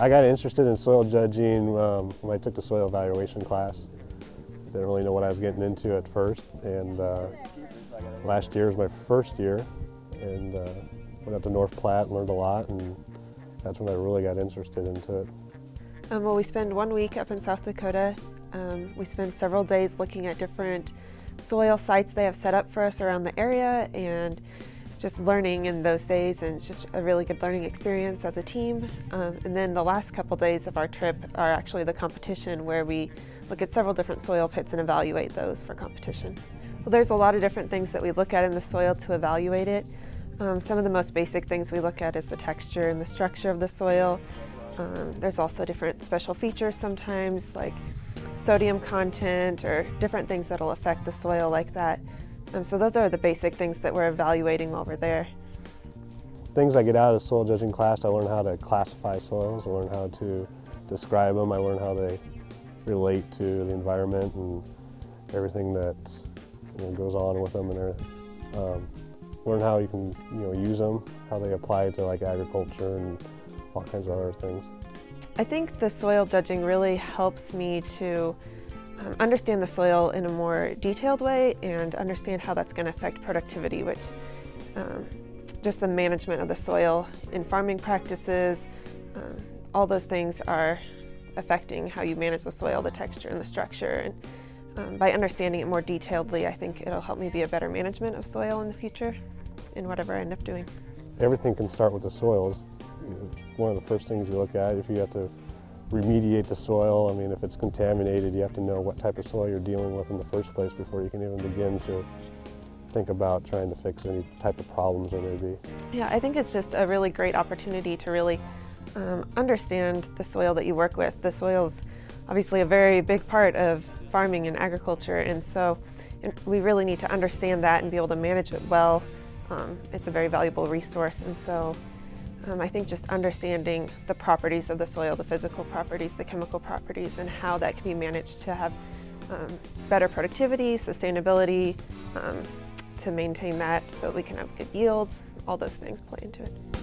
I got interested in soil judging when I took the soil evaluation class. Didn't really know what I was getting into at first, and last year was my first year, and went out to North Platte, learned a lot, and that's when I really got interested into it. Well, we spend 1 week up in South Dakota. We spend several days looking at different soil sites they have set up for us around the area, and just learning in those days, and it's just a really good learning experience as a team. And then the last couple days of our trip are actually the competition, where we look at several different soil pits and evaluate those for competition. Well, there's a lot of different things that we look at in the soil to evaluate it. Some of the most basic things we look at is the texture and the structure of the soil. There's also different special features sometimes, like sodium content or different things that'll affect the soil like that. So those are the basic things that we're evaluating while we're there. Things I get out of soil judging class, I learn how to classify soils, I learn how to describe them, I learn how they relate to the environment and everything that goes on with them, and learn how you can use them, how they apply to like agriculture and all kinds of other things. I think the soil judging really helps me to understand the soil in a more detailed way and understand how that's going to affect productivity, which just the management of the soil in farming practices, all those things are affecting how you manage the soil, the texture and the structure. And by understanding it more detailedly, I think it'll help me be a better management of soil in the future in whatever I end up doing. Everything can start with the soils. It's one of the first things you look at. If you have to remediate the soil, I mean, if it's contaminated, you have to know what type of soil you're dealing with in the first place before you can even begin to think about trying to fix any type of problems there may be. Yeah, I think it's just a really great opportunity to really understand the soil that you work with. The soil is obviously a very big part of farming and agriculture, and so we really need to understand that and be able to manage it well. It's a very valuable resource, and so I think just understanding the properties of the soil, the physical properties, the chemical properties, and how that can be managed to have better productivity, sustainability, to maintain that so that we can have good yields, all those things play into it.